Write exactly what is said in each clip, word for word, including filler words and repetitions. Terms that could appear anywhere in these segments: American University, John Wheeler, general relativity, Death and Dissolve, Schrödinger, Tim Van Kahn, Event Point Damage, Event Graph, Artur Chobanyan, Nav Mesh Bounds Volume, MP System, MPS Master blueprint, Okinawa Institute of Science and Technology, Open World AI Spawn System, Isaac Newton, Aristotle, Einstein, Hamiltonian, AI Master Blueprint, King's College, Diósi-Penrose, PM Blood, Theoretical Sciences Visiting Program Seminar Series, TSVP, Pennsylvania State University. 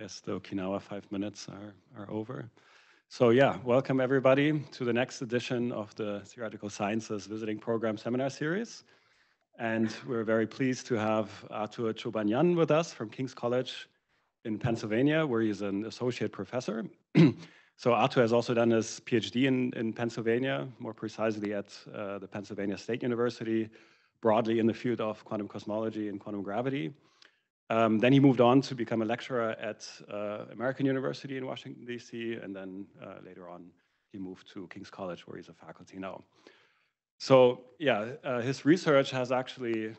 Yes, the Okinawa five minutes are, are over. So yeah, welcome everybody to the next edition of the Theoretical Sciences Visiting Program Seminar Series. And we're very pleased to have Artur Chobanyan with us from King's College in Pennsylvania, where he's an associate professor. So Artur has also done his PhD in, in Pennsylvania, more precisely at uh, the Pennsylvania State University, broadly in the field of quantum cosmology and quantum gravity. Um, then he moved on to become a lecturer at uh, American University in Washington, D C, and then uh, later on he moved to King's College, where he's a faculty now. So yeah, uh, his research has actually,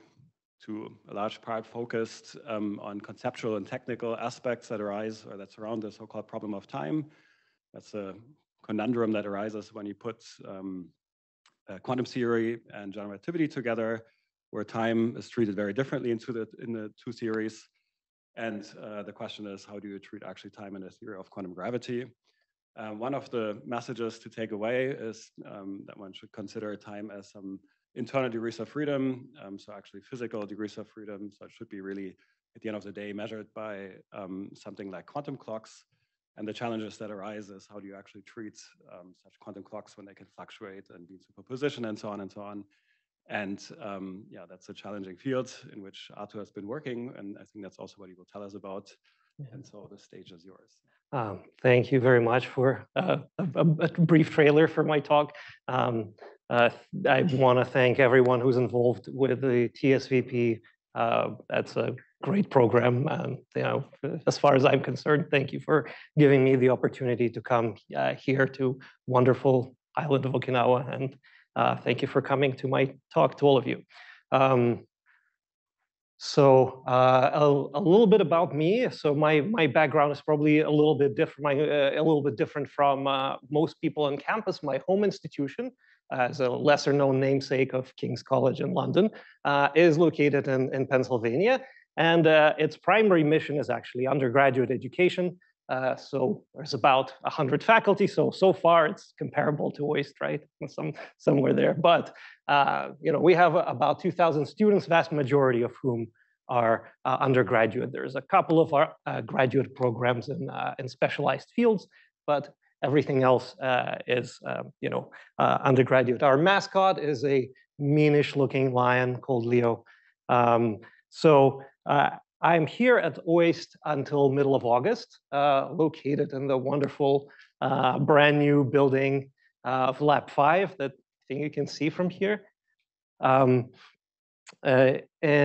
to a large part, focused um, on conceptual and technical aspects that arise or that surround the so-called problem of time. That's a conundrum that arises when you put um, uh, quantum theory and general relativity together, where time is treated very differently into the, in the two theories. And uh, the question is, how do you treat actually time in the theory of quantum gravity? Uh, one of the messages to take away is um, that one should consider time as some internal degrees of freedom, um, so actually physical degrees of freedom. So it should be really, at the end of the day, measured by um, something like quantum clocks. And the challenges that arise is, how do you actually treat um, such quantum clocks when they can fluctuate and be in superposition and so on and so on. And um, yeah, that's a challenging field in which Artur has been working, and I think that's also what he will tell us about. Yeah. And so the stage is yours. Um, thank you very much for uh, a, a brief trailer for my talk. Um, uh, I want to thank everyone who's involved with the T S V P. Uh, that's a great program. Um, you know, as far as I'm concerned, thank you for giving me the opportunity to come uh, here to wonderful island of Okinawa, and Uh, thank you for coming to my talk, to all of you. Um, so uh, a, a little bit about me. So my my background is probably a little bit different. My uh, a little bit different from uh, most people on campus. My home institution, as a lesser known namesake of King's College in London, uh, is located in in Pennsylvania, and uh, its primary mission is actually undergraduate education. Uh, so there's about one hundred faculty, so so far it's comparable to O I S T, right? Some, somewhere there. But uh, you know, we have about two thousand students, vast majority of whom are uh, undergraduate. There's a couple of our uh, graduate programs in, uh, in specialized fields, but everything else uh, is um, you know, uh, undergraduate. Our mascot is a meanish-looking lion called Leo. Um, so. Uh, I'm here at O I S T until middle of August, uh, located in the wonderful uh, brand new building uh, of Lab five that I think you can see from here. Um, uh,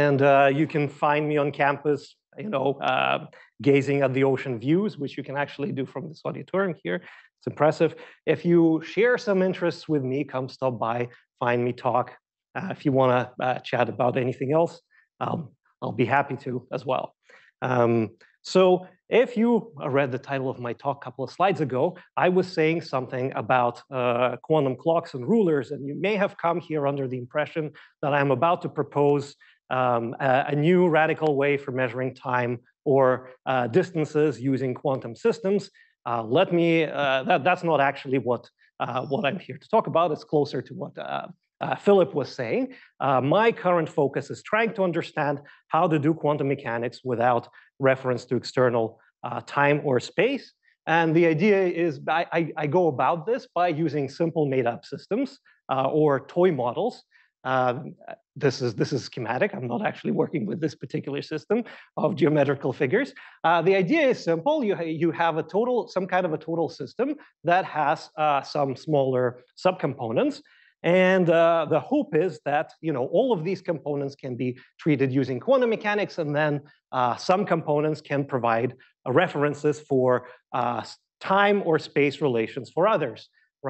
and uh, you can find me on campus, you know, uh, gazing at the ocean views, which you can actually do from this auditorium here. It's impressive. If you share some interests with me, come stop by, find me, talk. Uh, if you wanna uh, chat about anything else, um, I'll be happy to as well. Um, so if you read the title of my talk a couple of slides ago, I was saying something about uh, quantum clocks and rulers, and you may have come here under the impression that I'm about to propose um, a, a new radical way for measuring time or uh, distances using quantum systems. Uh, let me, uh, that, that's not actually what, uh, what I'm here to talk about. It's closer to what uh, Uh, Philip was saying. Uh, my current focus is trying to understand how to do quantum mechanics without reference to external uh, time or space. And the idea is I, I, I go about this by using simple made-up systems uh, or toy models. Um, this is this is schematic. I'm not actually working with this particular system of geometrical figures. Uh, the idea is simple. You, you have a total, some kind of a total system that has uh, some smaller subcomponents. And uh, the hope is that, you know, all of these components can be treated using quantum mechanics, and then uh, some components can provide uh, references for uh, time or space relations for others,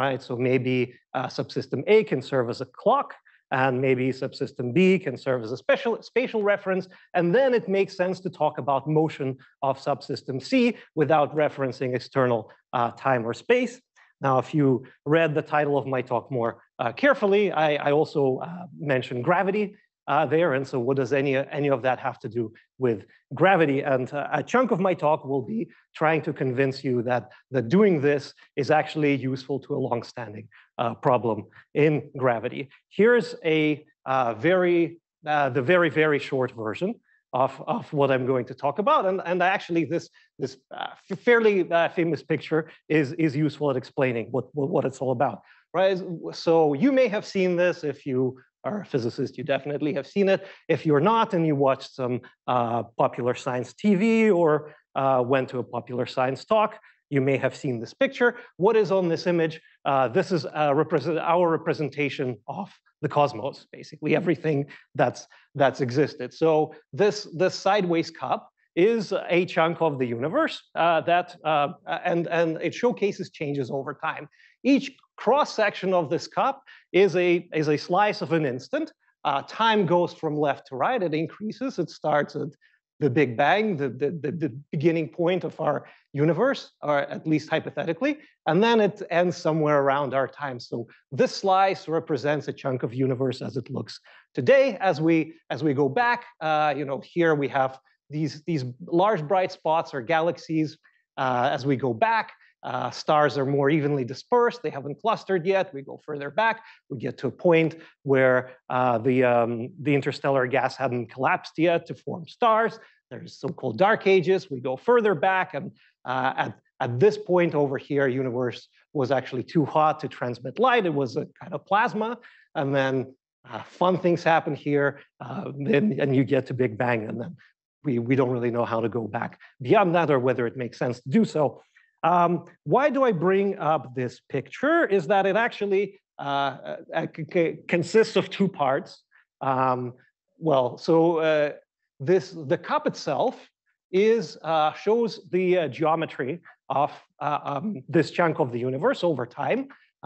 right? So maybe uh, subsystem A can serve as a clock, and maybe subsystem B can serve as a special spatial reference, and then it makes sense to talk about motion of subsystem C without referencing external uh, time or space. Now, if you read the title of my talk more uh, carefully, I, I also uh, mentioned gravity uh, there. And so what does any, any of that have to do with gravity? And uh, a chunk of my talk will be trying to convince you that, that doing this is actually useful to a longstanding uh, problem in gravity. Here's a uh, very, uh, the very, very short version of, of what I'm going to talk about. And, and actually this, this uh, fairly uh, famous picture is, is useful at explaining what, what it's all about, right? So you may have seen this. If you are a physicist, you definitely have seen it. If you're not and you watched some uh, popular science T V or uh, went to a popular science talk, you may have seen this picture. What is on this image? Uh, this is a represent, our representation of the cosmos, basically everything that's, that's existed. So this, this sideways cup is a chunk of the universe uh, that, uh, and, and it showcases changes over time. Each cross-section of this cup is a, is a slice of an instant. Uh, time goes from left to right, it increases, it starts at the Big Bang, the, the, the, the beginning point of our universe, or at least hypothetically, and then it ends somewhere around our time. So this slice represents a chunk of universe as it looks today. As we, as we go back, uh, you know, here we have these, these large bright spots or galaxies. Uh, as we go back, Uh, stars are more evenly dispersed. They haven't clustered yet. We go further back. We get to a point where uh, the, um, the interstellar gas hadn't collapsed yet to form stars. There's so-called dark ages. We go further back. And uh, at, at this point over here, universe was actually too hot to transmit light. It was a kind of plasma. And then uh, fun things happen here. Uh, and, and you get to Big Bang. And then we, we don't really know how to go back beyond that or whether it makes sense to do so. Um, why do I bring up this picture? Is that it actually uh, consists of two parts. Um, well, so uh, this the cup itself is uh, shows the uh, geometry of uh, um, this chunk of the universe over time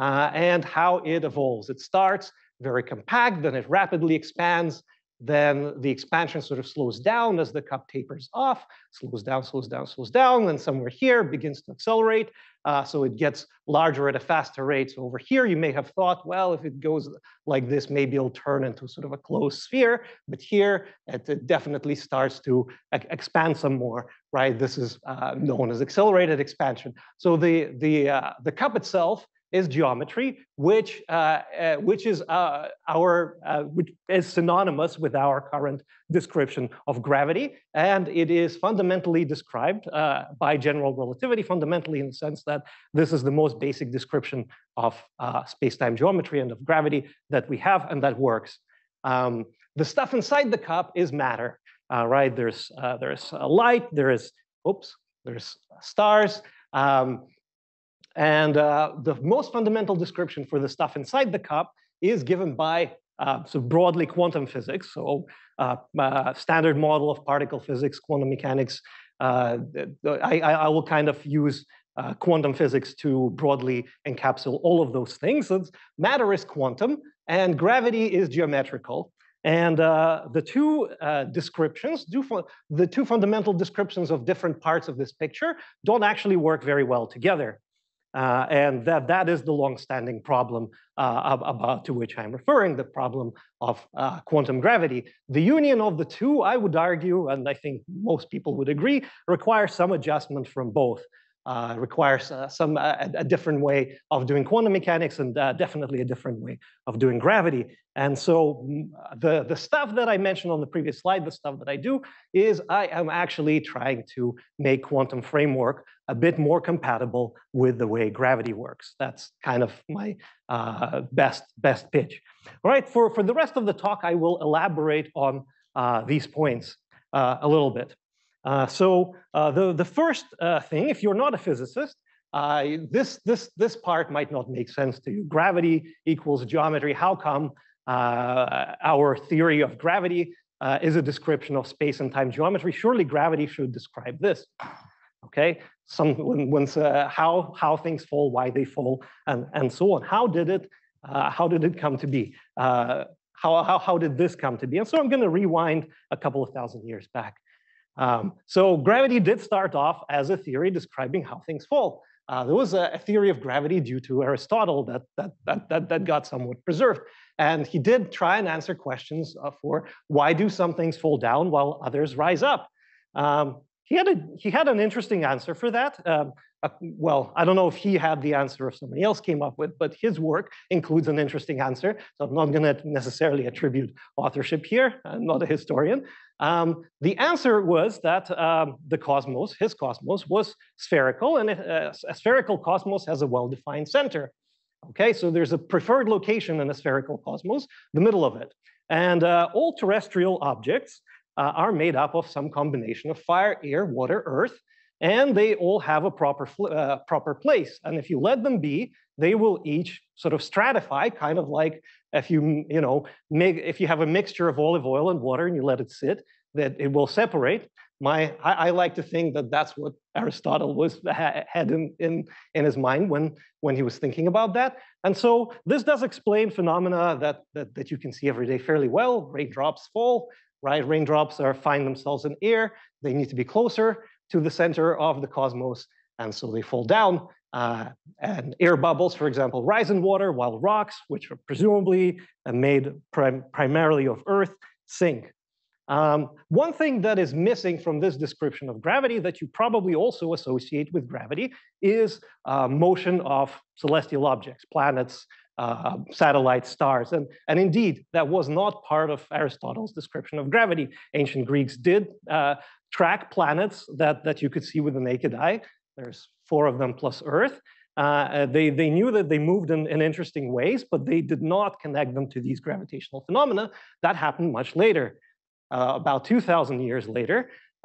uh, and how it evolves. It starts very compact, then it rapidly expands. Then the expansion sort of slows down as the cup tapers off, slows down, slows down, slows down, and somewhere here begins to accelerate. Uh, so it gets larger at a faster rate. So over here, you may have thought, well, if it goes like this, maybe it'll turn into sort of a closed sphere. But here, it, it definitely starts to expand some more, right? This is uh, known as accelerated expansion. So the, the, uh, the cup itself is geometry, which uh, uh, which is uh, our uh, which is synonymous with our current description of gravity, and it is fundamentally described uh, by general relativity. Fundamentally, in the sense that this is the most basic description of uh, space-time geometry and of gravity that we have, and that works. Um, the stuff inside the cup is matter, uh, right? There's uh, there's uh, light. There is oops. There's stars. Um, And uh, the most fundamental description for the stuff inside the cup is given by uh, so broadly quantum physics, so uh, uh, standard model of particle physics, quantum mechanics. Uh, I, I will kind of use uh, quantum physics to broadly encapsulate all of those things. So matter is quantum, and gravity is geometrical. And uh, the two uh, descriptions, do the two fundamental descriptions of different parts of this picture don't actually work very well together. Uh, and that, that is the long-standing problem uh, about to which I'm referring, the problem of uh, quantum gravity. The union of the two, I would argue, and I think most people would agree, requires some adjustment from both. Uh, requires uh, some uh, a different way of doing quantum mechanics and uh, definitely a different way of doing gravity. And so the, the stuff that I mentioned on the previous slide, the stuff that I do, is I am actually trying to make quantum framework a bit more compatible with the way gravity works. That's kind of my uh, best, best pitch. All right, for, for the rest of the talk, I will elaborate on uh, these points uh, a little bit. Uh, so uh, the, the first uh, thing, if you're not a physicist, uh, this, this, this part might not make sense to you. Gravity equals geometry. How come uh, our theory of gravity uh, is a description of space and time geometry? Surely gravity should describe this. Okay, some, when, when, uh, how, how things fall, why they fall, and, and so on. How did it, uh, how did it come to be? Uh, how, how, how did this come to be? And so I'm going to rewind a couple of thousand years back. Um, so gravity did start off as a theory describing how things fall. Uh, there was a, a theory of gravity due to Aristotle that, that, that, that, that got somewhat preserved. And he did try and answer questions uh, for why do some things fall down while others rise up? Um, He had, a, he had an interesting answer for that. Um, uh, well, I don't know if he had the answer or if somebody else came up with, but his work includes an interesting answer. So I'm not going to necessarily attribute authorship here. I'm not a historian. Um, the answer was that um, the cosmos, his cosmos, was spherical, and a, a spherical cosmos has a well-defined center. Okay, so there's a preferred location in a spherical cosmos, the middle of it. And uh, all terrestrial objects Uh, are made up of some combination of fire, air, water, earth, and they all have a proper, uh, proper place. And if you let them be, they will each sort of stratify, kind of like if you, you know, make, if you have a mixture of olive oil and water and you let it sit, that it will separate. My, I, I like to think that that's what Aristotle was ha, had in, in, in his mind when, when he was thinking about that. And so this does explain phenomena that, that, that you can see every day fairly well. Raindrops fall, right? Raindrops are, find themselves in air. They need to be closer to the center of the cosmos, and so they fall down. Uh, and air bubbles, for example, rise in water, while rocks, which are presumably made prim primarily of earth, sink. Um, one thing that is missing from this description of gravity that you probably also associate with gravity is uh, motion of celestial objects, planets, uh, satellites, stars. And, and indeed, that was not part of Aristotle's description of gravity. Ancient Greeks did uh, track planets that, that you could see with the naked eye. There's four of them plus Earth. Uh, they, they knew that they moved in, in interesting ways, but they did not connect them to these gravitational phenomena. That happened much later. Uh, about two thousand years later,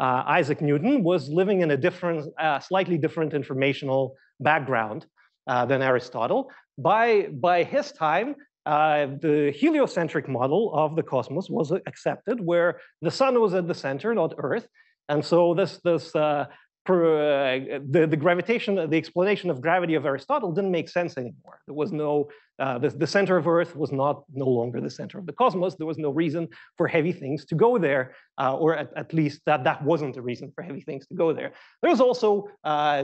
uh, Isaac Newton was living in a different, uh, slightly different informational background uh, than Aristotle. By, by his time, uh, the heliocentric model of the cosmos was accepted, where the sun was at the center, not Earth. And so this, this, uh, per, uh, the, the gravitation, the explanation of gravity of Aristotle didn't make sense anymore. There was no Uh, the, the center of Earth was not no longer the center of the cosmos. There was no reason for heavy things to go there, uh, or at, at least that, that wasn't a reason for heavy things to go there. There was also uh, uh,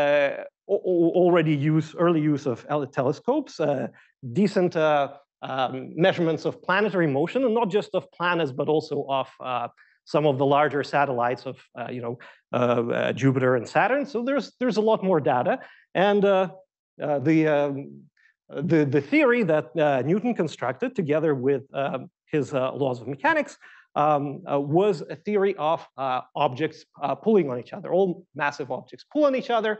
uh, already use, early use of telescopes, uh, decent uh, um, measurements of planetary motion, and not just of planets, but also of uh, some of the larger satellites of uh, you know uh, uh, Jupiter and Saturn. So there's there's a lot more data, and uh, uh, the um, The, the theory that uh, Newton constructed together with uh, his uh, laws of mechanics um, uh, was a theory of uh, objects uh, pulling on each other. All massive objects pull on each other.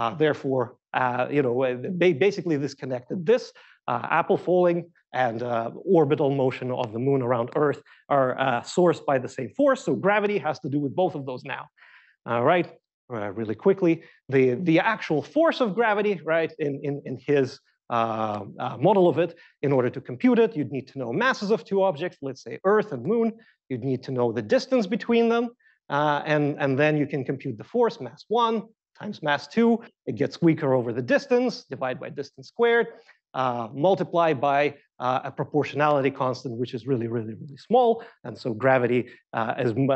Uh, therefore, uh, you know, they basically this connected this uh, apple falling and uh, orbital motion of the moon around Earth are uh, sourced by the same force. So gravity has to do with both of those now. All right, uh, really quickly, the the actual force of gravity, right? In in in his Uh, uh, model of it, in order to compute it, you'd need to know masses of two objects, let's say Earth and Moon. You'd need to know the distance between them, uh, and, and then you can compute the force, mass one times mass two. It gets weaker over the distance, divide by distance squared, uh, multiply by uh, a proportionality constant, which is really, really, really small. And so gravity uh, is uh,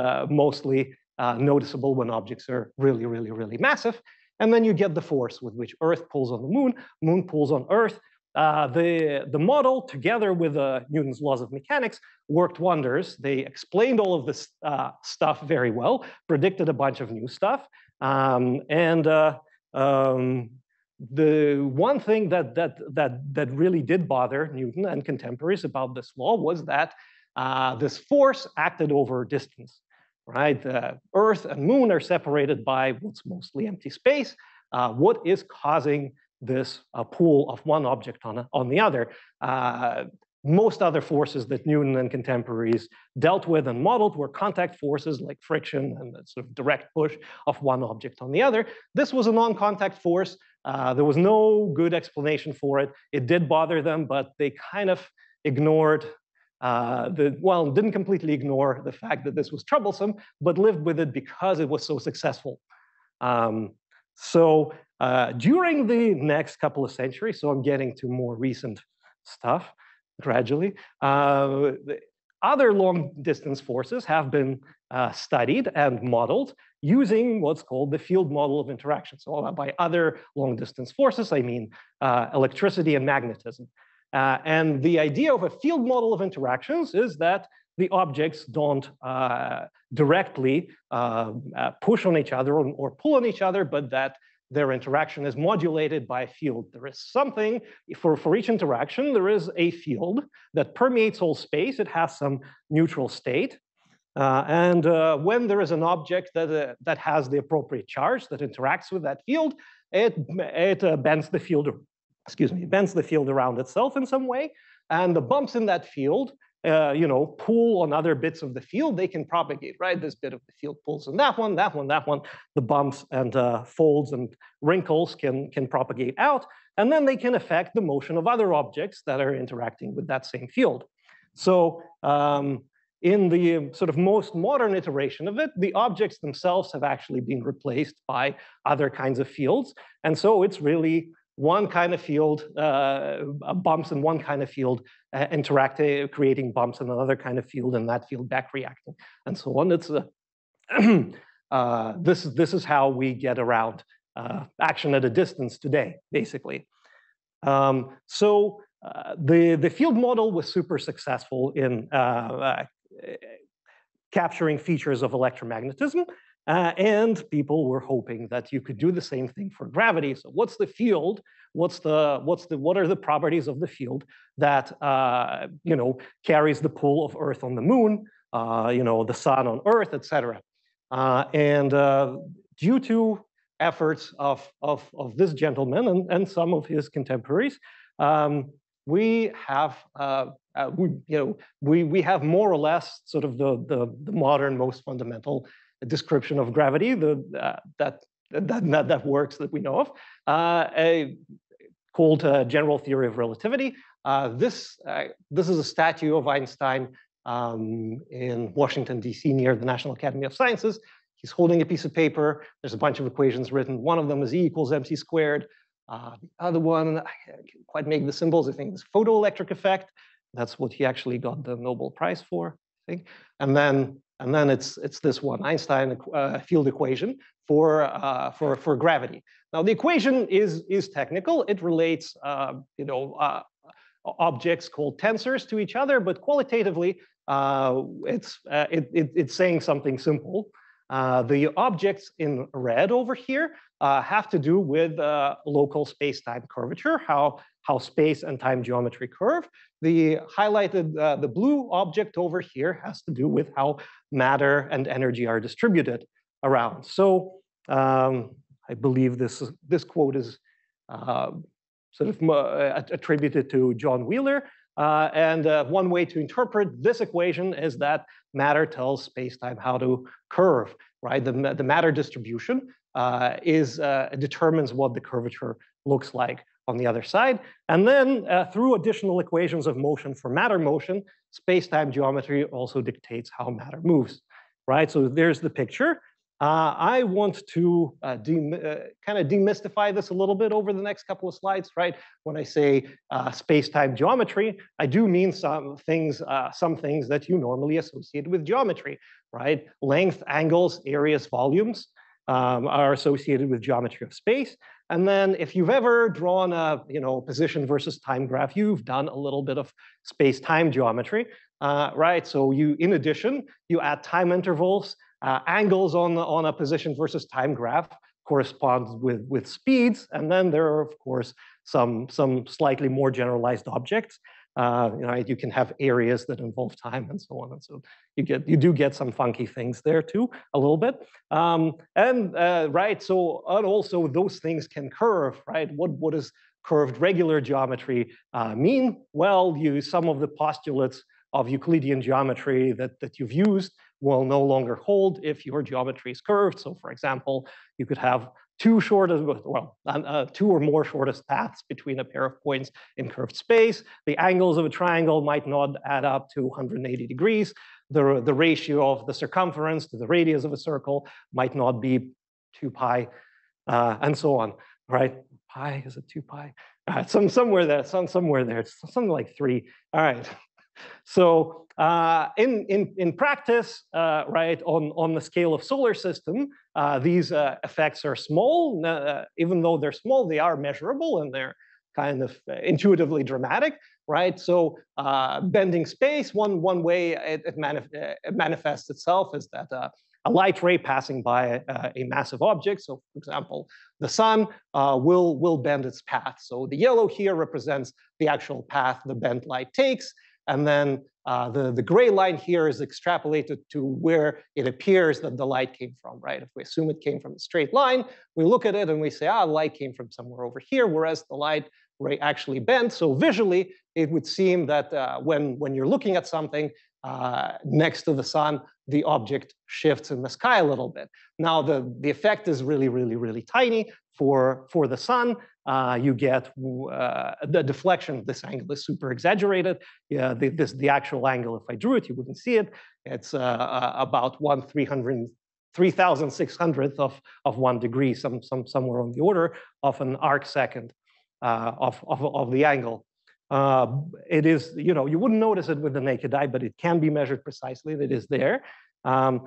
mostly uh, noticeable when objects are really, really, really massive. And then you get the force with which Earth pulls on the moon, moon pulls on Earth. Uh, the, the model, together with uh, Newton's laws of mechanics, worked wonders. They explained all of this uh, stuff very well, predicted a bunch of new stuff. Um, and uh, um, the one thing that, that, that, that really did bother Newton and contemporaries about this law was that uh, this force acted over distance. Right, uh, Earth and Moon are separated by what's mostly empty space. Uh, what is causing this uh, pull of one object on, a, on the other? Uh, most other forces that Newton and contemporaries dealt with and modeled were contact forces like friction and that sort of direct push of one object on the other. This was a non-contact force. Uh, there was no good explanation for it. It did bother them, but they kind of ignored Uh, the, well, didn't completely ignore the fact that this was troublesome, but lived with it because it was so successful. Um, so uh, during the next couple of centuries, so I'm getting to more recent stuff gradually, uh, other long distance forces have been uh, studied and modeled using what's called the field model of interaction. So by other long distance forces, I mean uh, electricity and magnetism. Uh, and the idea of a field model of interactions is that the objects don't uh, directly uh, uh, push on each other or, or pull on each other, but that their interaction is modulated by a field. There is something, for, for each interaction, there is a field that permeates all space. It has some neutral state. Uh, and uh, when there is an object that, uh, that has the appropriate charge that interacts with that field, it, it uh, bends the field, excuse me, bends the field around itself in some way. And the bumps in that field, uh, you know, pull on other bits of the field. They can propagate, right? This bit of the field pulls on that one, that one, that one. The bumps and uh, folds and wrinkles can, can propagate out. And then they can affect the motion of other objects that are interacting with that same field. So um, in the sort of most modern iteration of it, the objects themselves have actually been replaced by other kinds of fields. And so it's really one kind of field, uh, bumps in one kind of field, uh, interacting, creating bumps in another kind of field, and that field back reacting, and so on. It's a uh, this, this is how we get around uh, action at a distance today, basically. Um, so uh, the, the field model was super successful in uh, uh, capturing features of electromagnetism. Uh, and people were hoping that you could do the same thing for gravity. So what's the field? What's the, what's the, what are the properties of the field that, uh, you know, carries the pull of Earth on the moon, uh, you know, the sun on Earth, et cetera. Uh, and uh, due to efforts of, of, of this gentleman and, and some of his contemporaries, um, we have, uh, uh, we, you know, we, we have more or less sort of the, the, the modern, most fundamental description of gravity, the, uh, that, that, that works that we know of, uh, a, called uh, General Theory of Relativity. Uh, this, uh, this is a statue of Einstein um, in Washington, D C, near the National Academy of Sciences. He's holding a piece of paper. There's a bunch of equations written. One of them is E equals mc squared. Uh, the other one, I can't quite make the symbols. I think it's photoelectric effect. That's what he actually got the Nobel Prize for, I think. And then And then it's, it's this one, Einstein uh, field equation for, uh, for, for gravity. Now, the equation is, is technical. It relates uh, you know, uh, objects called tensors to each other, but qualitatively, uh, it's, uh, it, it, it's saying something simple. Uh, the objects in red over here uh, have to do with uh, local space-time curvature, how, how space and time geometry curve. The highlighted, uh, the blue object over here has to do with how matter and energy are distributed around. So um, I believe this, this quote is uh, sort of attributed to John Wheeler. Uh, and uh, one way to interpret this equation is that matter tells space-time how to curve, right? The, the matter distribution uh, is, uh, determines what the curvature looks like on the other side. And then uh, through additional equations of motion for matter motion, space-time geometry also dictates how matter moves, right? So there's the picture. Uh, I want to uh, uh, kind of demystify this a little bit over the next couple of slides, right? When I say uh, space-time geometry, I do mean some things, uh, some things that you normally associate with geometry, right? Length, angles, areas, volumes um, are associated with geometry of space. And then if you've ever drawn a, you know, position versus time graph, you've done a little bit of space-time geometry, uh, right? So you, in addition, you add time intervals. Uh, angles on, on a position versus time graph correspond with, with speeds. And then there are, of course, some, some slightly more generalized objects. Uh, you know, you can have areas that involve time and so on. And so you get, you do get some funky things there too, a little bit. Um, and uh, right, so and also those things can curve, right? What, what does curved regular geometry uh, mean? Well, you, some of the postulates of Euclidean geometry that, that you've used will no longer hold if your geometry is curved. So for example, you could have two shortest, well, uh, two or more shortest paths between a pair of points in curved space. The angles of a triangle might not add up to one hundred eighty degrees. The, the ratio of the circumference to the radius of a circle might not be two pi, uh, and so on, right? Pi, is it two pi? Uh, some, somewhere there, some, somewhere there, it's something like three, all right. So uh, in, in, in practice, uh, right, on, on the scale of solar system, uh, these uh, effects are small. Uh, even though they're small, they are measurable and they're kind of intuitively dramatic, right? So uh, bending space, one, one way it, it, manif it manifests itself is that uh, a light ray passing by a, a massive object, so for example, the sun, uh, will, will bend its path. So the yellow here represents the actual path the bent light takes, and then uh, the, the gray line here is extrapolated to where it appears that the light came from, right? If we assume it came from a straight line, we look at it and we say, ah, light came from somewhere over here, whereas the light ray actually bent. So visually, it would seem that uh, when, when you're looking at something uh, next to the sun, the object shifts in the sky a little bit. Now, the, the effect is really, really, really tiny. For, for the sun, uh, you get uh, the deflection of this angle is super exaggerated. Yeah, the, this, the actual angle, if I drew it, you wouldn't see it. It's uh, about one three thousand six hundredth of, of one degree, some, some, somewhere on the order of an arc second uh, of, of, of the angle. Uh, it is, you know, you wouldn't notice it with the naked eye, but it can be measured precisely. That is there. Um,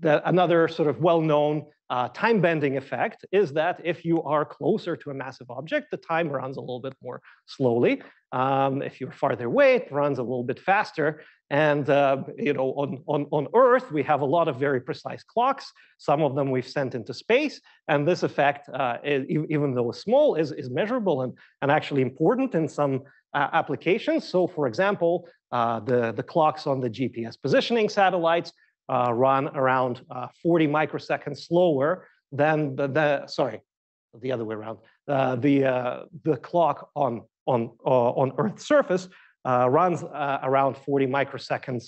the, another sort of well-known Uh, time bending effect is that if you are closer to a massive object, the time runs a little bit more slowly. Um, if you're farther away, it runs a little bit faster. And uh, you know, on, on, on Earth, we have a lot of very precise clocks. Some of them we've sent into space. And this effect, uh, is, even though small, is, is measurable and, and actually important in some uh, applications. So for example, uh, the, the clocks on the G P S positioning satellites Uh, run around uh, forty microseconds slower than the, the sorry, the other way around. Uh, the uh, the clock on on uh, on Earth's surface uh, runs uh, around forty microseconds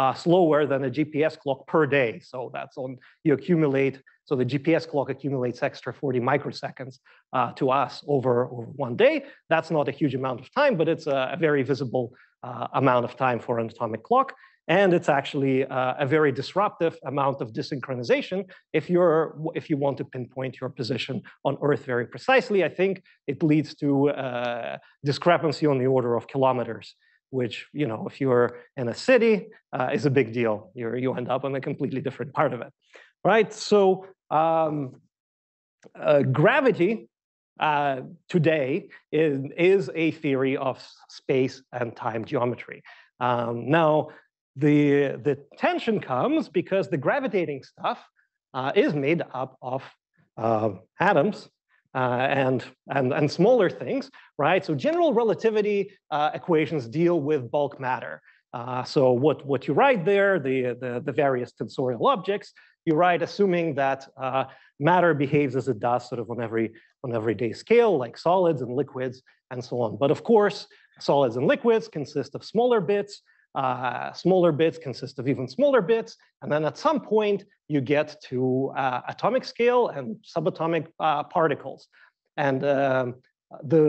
uh, slower than a G P S clock per day. So that's on you accumulate. So the G P S clock accumulates extra forty microseconds uh, to us over, over one day. That's not a huge amount of time, but it's a, a very visible uh, amount of time for an atomic clock. And it's actually uh, a very disruptive amount of desynchronization if you're if you want to pinpoint your position on Earth very precisely. I think it leads to uh, discrepancy on the order of kilometers, which, you know, if you're in a city, uh, is a big deal. You're, you end up on a completely different part of it, right? So um, uh, gravity uh, today is, is a theory of space and time geometry. Um, now. The, the tension comes because the gravitating stuff uh, is made up of uh, atoms uh, and, and, and smaller things, right? So general relativity uh, equations deal with bulk matter. Uh, so what, what you write there, the, the, the various tensorial objects, you write assuming that uh, matter behaves as it does sort of on every, on everyday scale, like solids and liquids and so on. But of course, solids and liquids consist of smaller bits. Uh, smaller bits consist of even smaller bits, and then at some point you get to uh, atomic scale and subatomic uh, particles. And um, the,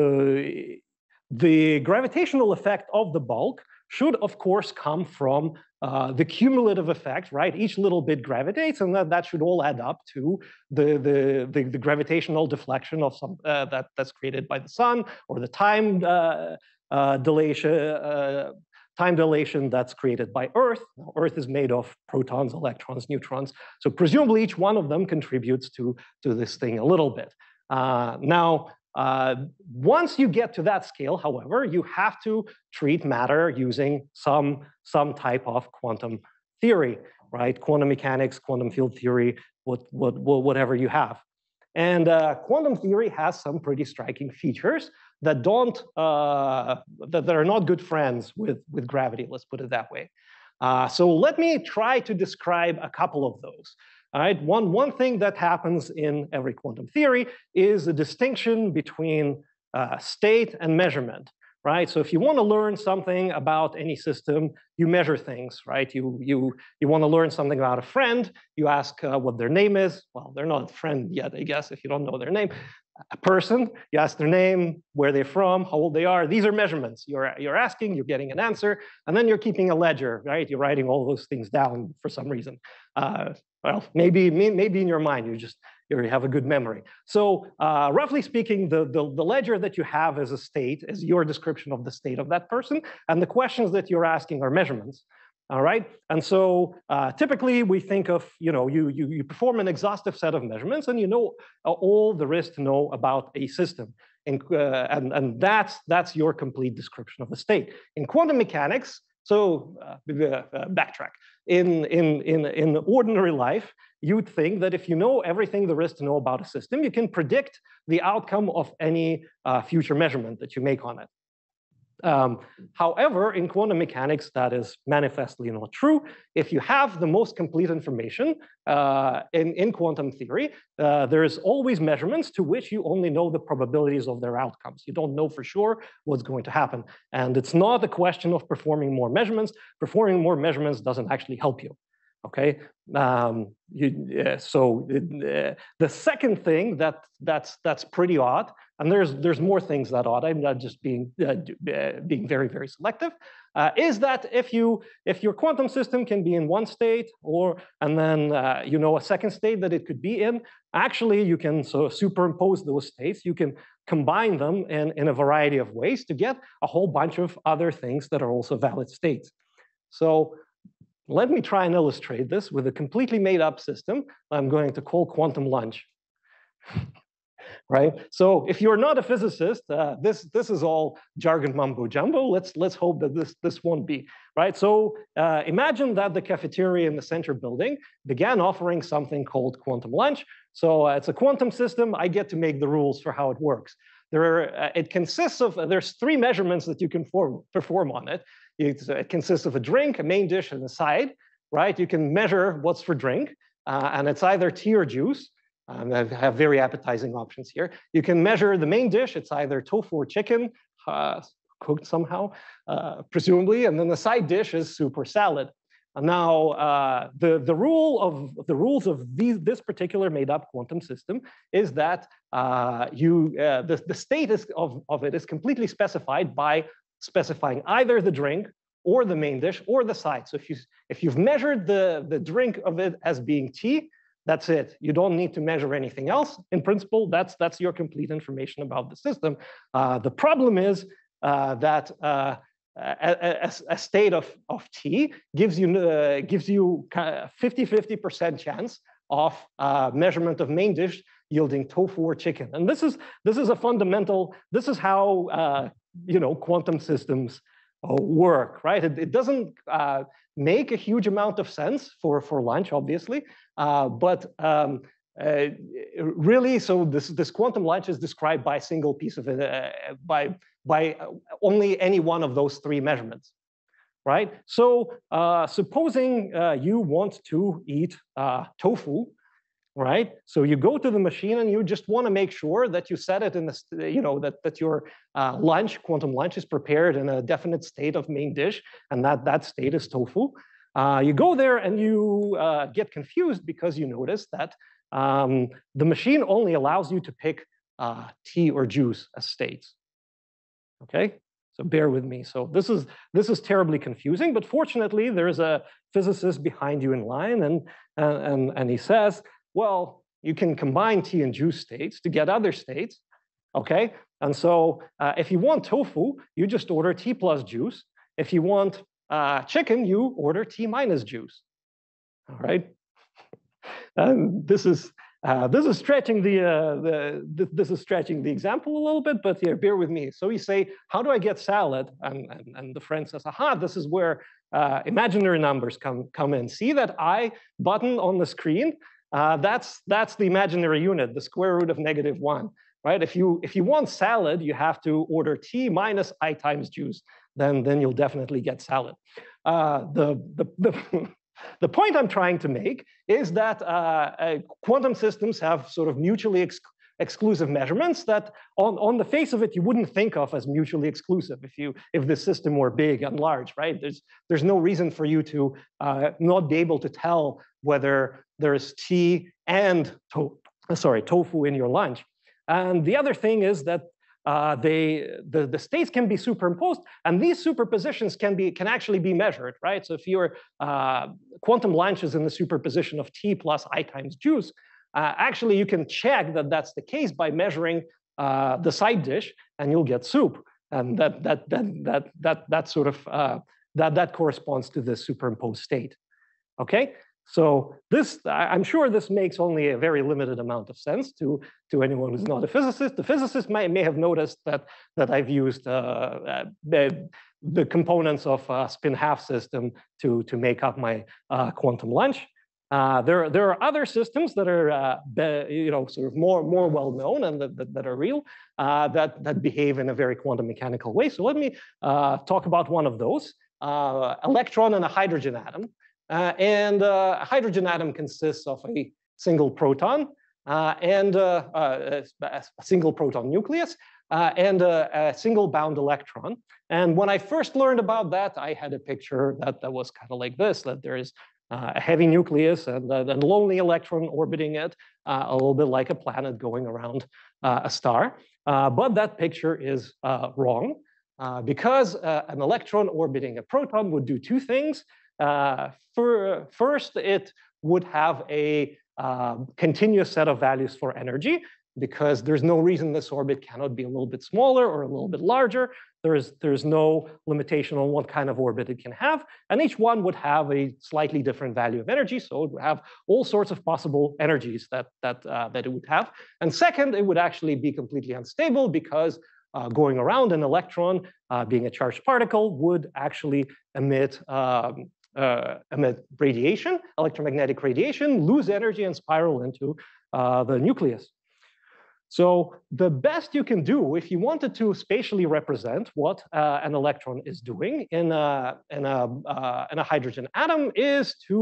the gravitational effect of the bulk should, of course, come from uh, the cumulative effect, right? Each little bit gravitates, and that, that should all add up to the, the, the, the gravitational deflection of some, uh, that, that's created by the sun, or the time uh, uh, dilation, uh, time dilation that's created by Earth. Now, Earth is made of protons, electrons, neutrons. So presumably each one of them contributes to, to this thing a little bit. Uh, now, uh, once you get to that scale, however, you have to treat matter using some, some type of quantum theory, right? Quantum mechanics, quantum field theory, what, what, whatever you have. And uh, quantum theory has some pretty striking features that don't, uh, that, that are not good friends with, with gravity, let's put it that way. Uh, so let me try to describe a couple of those. All right, one, one thing that happens in every quantum theory is a distinction between uh, state and measurement, right? So if you wanna learn something about any system, you measure things, right? You, you, you wanna learn something about a friend, you ask uh, what their name is. Well, they're not a friend yet, I guess, if you don't know their name. A person, you ask their name, where they're from, how old they are. These are measurements. You're, you're asking, you're getting an answer, and then you're keeping a ledger, right? You're writing all those things down for some reason. Uh, well, maybe, maybe in your mind, you just you have a good memory. So uh, roughly speaking, the, the, the ledger that you have as a state is your description of the state of that person, and the questions that you're asking are measurements. All right, and so uh, typically we think of, you know, you, you, you perform an exhaustive set of measurements and you know all there is to know about a system. And, uh, and, and that's, that's your complete description of the state. In quantum mechanics, so uh, uh, backtrack, in, in, in, in ordinary life, you'd think that if you know everything there is to know about a system, you can predict the outcome of any uh, future measurement that you make on it. Um, however, in quantum mechanics, that is manifestly not true. If you have the most complete information uh, in, in quantum theory, uh, there is always measurements to which you only know the probabilities of their outcomes. You don't know for sure what's going to happen. And it's not a question of performing more measurements. Performing more measurements doesn't actually help you. Okay, um, you, uh, so uh, the second thing that that's that's pretty odd, and there's there's more things that odd. I'm not just being uh, uh, being very very selective. Uh, is that if you if your quantum system can be in one state, or and then uh, you know a second state that it could be in, actually you can so superimpose those states. You can combine them in in a variety of ways to get a whole bunch of other things that are also valid states. So. Let me try and illustrate this with a completely made up system I'm going to call quantum lunch, right? So if you're not a physicist, uh, this, this is all jargon mumbo jumbo. Let's, let's hope that this, this won't be, right? So uh, imagine that the cafeteria in the center building began offering something called quantum lunch. So uh, it's a quantum system. I get to make the rules for how it works. There are, uh, it consists of, uh, there's three measurements that you can form, perform on it. It's, it consists of a drink, a main dish, and a side, right? You can measure what's for drink, uh, and it's either tea or juice. Um, I have very appetizing options here. You can measure the main dish. It's either tofu or chicken, uh, cooked somehow, uh, presumably, and then the side dish is soup or salad. And now, uh, the, the, rule of, the rules of these, this particular made-up quantum system is that uh, you, uh, the, the state is of, of it is completely specified by specifying either the drink or the main dish or the side. So if, you, if you've measured the, the drink of it as being tea, that's it. You don't need to measure anything else. In principle, that's, that's your complete information about the system. Uh, the problem is uh, that uh, a, a, a state of, of tea gives you uh, gives you fifty fifty percent chance of uh, measurement of main dish yielding tofu or chicken. And this is, this is a fundamental, this is how uh, you know, quantum systems work, right? It, it doesn't uh, make a huge amount of sense for, for lunch, obviously, uh, but um, uh, really, so this, this quantum lunch is described by a single piece of it, uh, by, by only any one of those three measurements, right? So uh, supposing uh, you want to eat uh, tofu, right? So you go to the machine and you just want to make sure that you set it in the, you know, that, that your uh, lunch, quantum lunch is prepared in a definite state of main dish, and that that state is tofu. Uh, you go there and you uh, get confused because you notice that um, the machine only allows you to pick uh, tea or juice as states, okay? So bear with me. So this is, this is terribly confusing, but fortunately there is a physicist behind you in line, and, and, and he says, well, you can combine tea and juice states to get other states, okay? And so uh, if you want tofu, you just order tea plus juice. If you want uh, chicken, you order tea minus juice, all right? And this is, uh, this is stretching the, uh, the, th this is stretching the example a little bit, but here, bear with me. So you say, how do I get salad? And, and, and the friend says, aha, this is where uh, imaginary numbers come, come in. See that I button on the screen? Uh, that's, that's the imaginary unit, the square root of negative one, right? If you, if you want salad, you have to order T minus I times juice, then, then you'll definitely get salad. Uh, the, the, the, the point I'm trying to make is that uh, uh, quantum systems have sort of mutually ex exclusive measurements that on, on the face of it, you wouldn't think of as mutually exclusive if, you, if the system were big and large, right? There's, there's no reason for you to uh, not be able to tell whether there is tea and to sorry, tofu in your lunch. And the other thing is that uh, they, the, the states can be superimposed, and these superpositions can, be, can actually be measured, right? So if your uh, quantum lunch is in the superposition of tea plus I times juice, uh, actually you can check that that's the case by measuring uh, the side dish, and you'll get soup. And that, that, that, that, that, that sort of, uh, that, that corresponds to the superimposed state, okay? So this, I'm sure this makes only a very limited amount of sense to, to anyone who's not a physicist. The physicist may, may have noticed that, that I've used uh, uh, the, the components of a spin-half system to, to make up my uh, quantum lunch. Uh, there, there are other systems that are, uh, be, you know, sort of more, more well-known and that, that, that are real, uh, that, that behave in a very quantum mechanical way. So let me uh, talk about one of those, uh, electron and a hydrogen atom. Uh, and uh, a hydrogen atom consists of a single proton uh, and uh, uh, a, a single proton nucleus uh, and a, a single bound electron. And when I first learned about that, I had a picture that, that was kind of like this, that there is uh, a heavy nucleus and a lonely electron orbiting it, uh, a little bit like a planet going around uh, a star. Uh, but that picture is uh, wrong uh, because uh, an electron orbiting a proton would do two things. Uh, for, first, it would have a uh, continuous set of values for energy, because there's no reason this orbit cannot be a little bit smaller or a little bit larger. There's, there's no limitation on what kind of orbit it can have. And each one would have a slightly different value of energy. So it would have all sorts of possible energies that, that, uh, that it would have. And second, it would actually be completely unstable, because Uh, going around an electron, uh, being a charged particle, would actually emit, um, uh, emit radiation, electromagnetic radiation, lose energy, and spiral into uh, the nucleus. So the best you can do if you wanted to spatially represent what uh, an electron is doing in a, in a, uh, in a hydrogen atom is to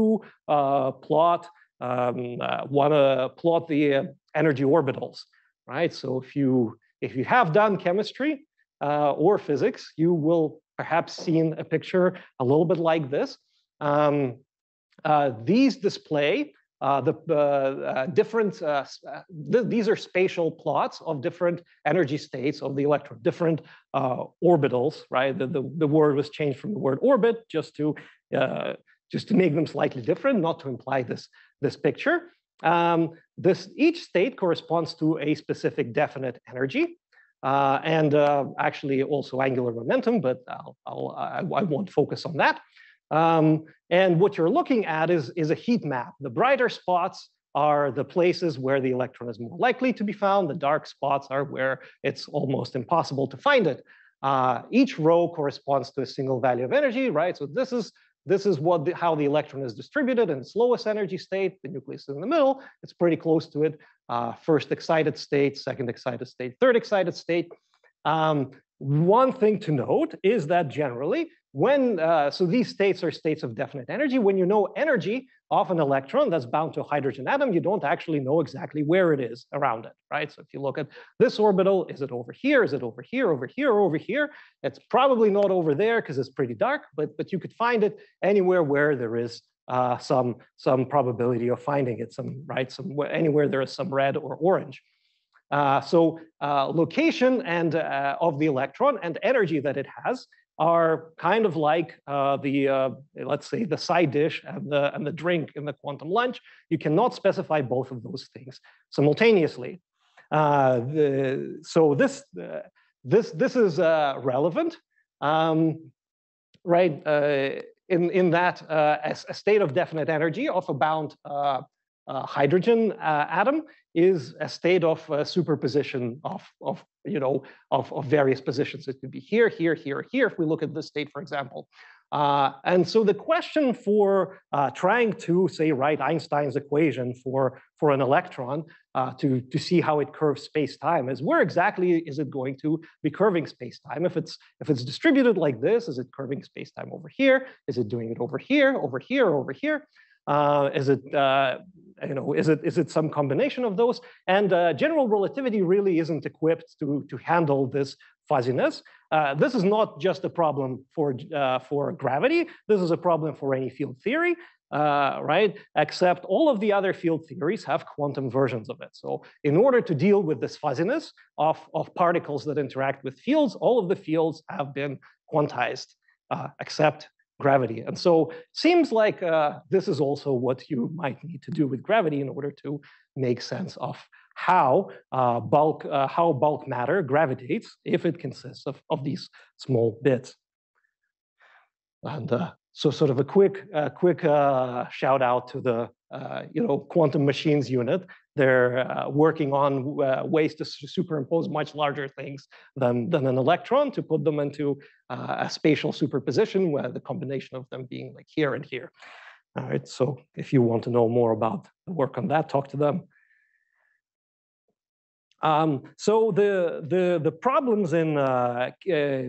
uh, plot, um, uh, wanna plot the uh, energy orbitals, right? So if you If you have done chemistry uh, or physics, you will perhaps seen a picture a little bit like this. Um, uh, these display uh, the uh, uh, different, uh, th these are spatial plots of different energy states of the electron, different uh, orbitals, right? The, the, the word was changed from the word orbit just to, uh, just to make them slightly different, not to imply this, this picture. Um, this each state corresponds to a specific definite energy uh, and uh, actually also angular momentum, but I'll, I'll, I, I won't focus on that. Um, and what you're looking at is, is a heat map. The brighter spots are the places where the electron is more likely to be found. The dark spots are where it's almost impossible to find it. Uh, each row corresponds to a single value of energy, right? So this is This is what the, how the electron is distributed in its lowest energy state. The nucleus is in the middle. It's pretty close to it. Uh, first excited state, second excited state, third excited state. Um, one thing to note is that generally, when uh, so these states are states of definite energy. When you know energy of an electron that's bound to a hydrogen atom, you don't actually know exactly where it is around it, right? So if you look at this orbital, is it over here? Is it over here, over here, over here? It's probably not over there because it's pretty dark, but, but you could find it anywhere where there is uh, some, some probability of finding it, some, right? Some, anywhere there is some red or orange. Uh, so uh, location and uh, of the electron and energy that it has are kind of like uh, the, uh, let's say, the side dish and the, and the drink in the quantum lunch. You cannot specify both of those things simultaneously. Uh, the, so this, uh, this, this is uh, relevant, um, right? Uh, in, in that uh, as a state of definite energy of a bound uh, uh, hydrogen uh, atom is a state of uh, superposition of, of you know, of, of various positions. It could be here, here, here, here, if we look at this state, for example. Uh, and so the question for uh, trying to, say, write Einstein's equation for, for an electron uh, to, to see how it curves space-time is, where exactly is it going to be curving space-time? If it's, if it's distributed like this, is it curving space-time over here? Is it doing it over here, over here, over here? Uh, is it, uh, you know, is it, is it some combination of those? And uh, general relativity really isn't equipped to, to handle this fuzziness. Uh, this is not just a problem for, uh, for gravity. This is a problem for any field theory, uh, right? Except all of the other field theories have quantum versions of it. So in order to deal with this fuzziness of, of particles that interact with fields, all of the fields have been quantized, uh, except gravity. And so seems like uh, this is also what you might need to do with gravity in order to make sense of how uh, bulk uh, how bulk matter gravitates if it consists of, of these small bits. And uh, So sort of a quick, uh, quick uh, shout out to the uh, you know quantum machines unit. They're uh, working on uh, ways to superimpose much larger things than than an electron to put them into uh, a spatial superposition, where the combination of them being like here and here. All right. So if you want to know more about the work on that, talk to them. Um, so the, the, the problems in uh, uh,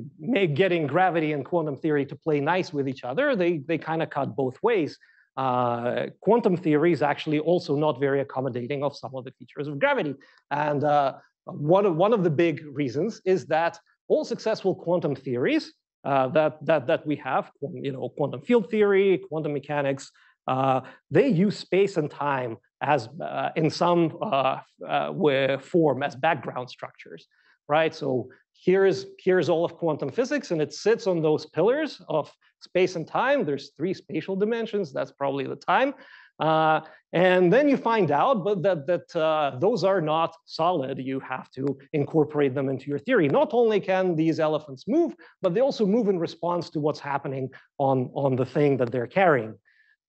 getting gravity and quantum theory to play nice with each other, they, they kind of cut both ways. Uh, quantum theory is actually also not very accommodating of some of the features of gravity. And uh, one, of, one of the big reasons is that all successful quantum theories uh, that, that, that we have, you know, quantum field theory, quantum mechanics, uh, they use space and time as uh, in some uh, uh, form as background structures, right? So here's, here's all of quantum physics, and it sits on those pillars of space and time. There's three spatial dimensions, that's probably the time. Uh, and then you find out but that, that uh, those are not solid. You have to incorporate them into your theory. Not only can these elephants move, but they also move in response to what's happening on, on the thing that they're carrying.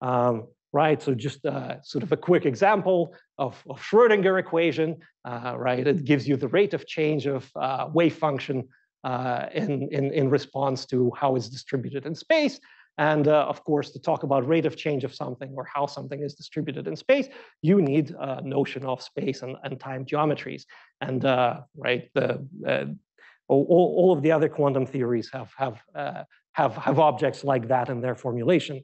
Um, Right, so just uh, sort of a quick example of, of Schrödinger equation, uh, right? It gives you the rate of change of uh, wave function uh, in, in, in response to how it's distributed in space. And uh, of course, to talk about rate of change of something or how something is distributed in space, you need a notion of space and, and time geometries. And uh, right, the, uh, all, all of the other quantum theories have, have, uh, have, have objects like that in their formulation.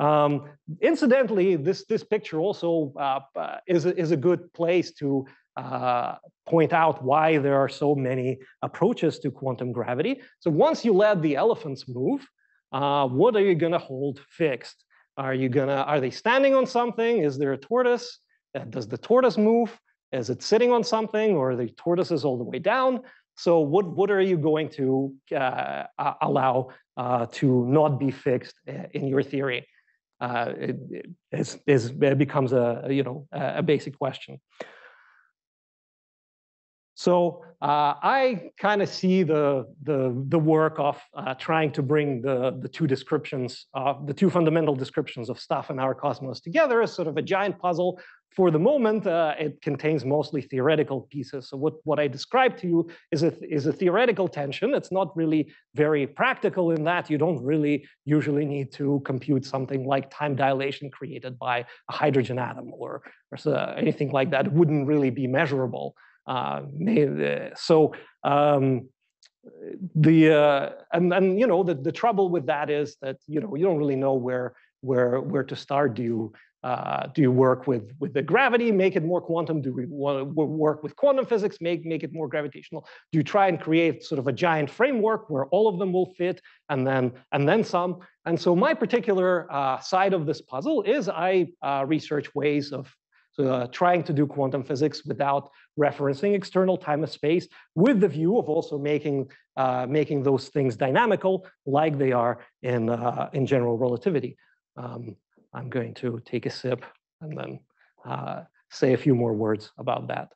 Um, incidentally, this, this picture also uh, is, a, is a good place to uh, point out why there are so many approaches to quantum gravity. So once you let the elephants move, uh, what are you going to hold fixed? Are you going to, are they standing on something? Is there a tortoise? Uh, does the tortoise move? Is it sitting on something, or are the tortoises all the way down? So what, what are you going to uh, allow uh, to not be fixed in your theory? Uh, it, it, is, is, it becomes a, you know, a basic question. So uh, I kind of see the, the, the work of uh, trying to bring the, the two descriptions, of, the two fundamental descriptions of stuff in our cosmos together as sort of a giant puzzle. For the moment, uh, it contains mostly theoretical pieces. So what, what I described to you is a, is a theoretical tension. It's not really very practical in that you don't really usually need to compute something like time dilation created by a hydrogen atom or, or anything like that. It wouldn't really be measurable. Uh, so um, the, uh, and, and you know, the, the trouble with that is that, you know, you don't really know where, where, where to start. Do you, Uh, do you work with, with the gravity, make it more quantum? Do we want to work with quantum physics, make, make it more gravitational? Do you try and create sort of a giant framework where all of them will fit and then, and then some? And so my particular uh, side of this puzzle is I uh, research ways of uh, trying to do quantum physics without referencing external time and space, with the view of also making, uh, making those things dynamical like they are in, uh, in general relativity. Um, I'm going to take a sip and then uh, say a few more words about that.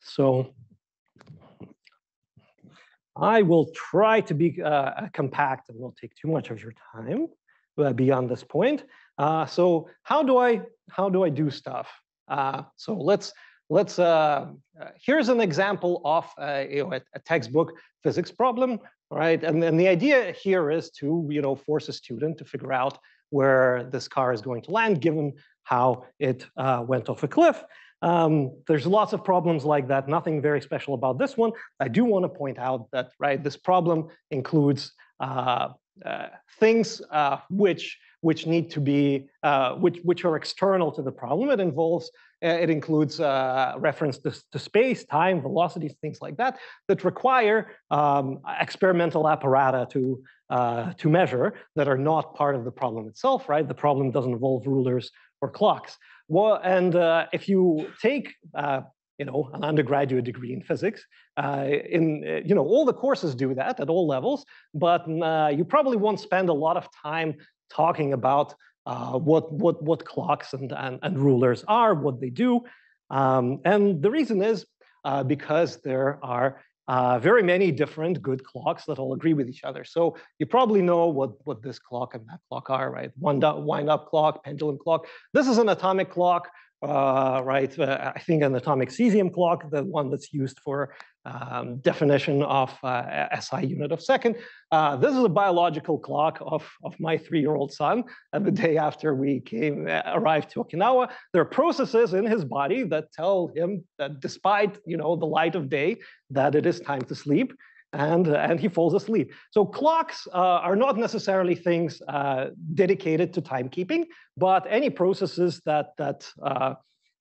So I will try to be uh, compact and won't take too much of your time beyond this point. Uh, so how do I how do I do stuff? Uh, so let's let's uh, here's an example of uh, you know, a, a textbook physics problem. Right, and then the idea here is to, you know, force a student to figure out where this car is going to land, given how it uh, went off a cliff. Um, there's lots of problems like that. Nothing very special about this one. I do want to point out that, right, this problem includes uh, uh, things uh, which which need to be uh, which which are external to the problem. It involves uh, it includes uh, reference to, to space, time, velocities, things like that that require um, experimental apparata to uh, to measure that are not part of the problem itself. Right, the problem doesn't involve rulers or clocks. Well, and uh, if you take uh, you know, an undergraduate degree in physics. Uh, in you know, all the courses do that at all levels, but uh, you probably won't spend a lot of time talking about uh, what what what clocks and, and and rulers are, what they do, um, and the reason is uh, because there are uh, very many different good clocks that all agree with each other. So you probably know what, what this clock and that clock are, right? Wind-up clock, pendulum clock. This is an atomic clock, uh, right? Uh, I think an atomic cesium clock, the one that's used for um, definition of uh, S I unit of second. Uh, this is a biological clock of, of my three-year-old son. And the day after we came, uh, arrived to Okinawa, there are processes in his body that tell him that despite, you know, the light of day, that it is time to sleep, and, uh, and he falls asleep. So clocks uh, are not necessarily things uh, dedicated to timekeeping, but any processes that, that uh,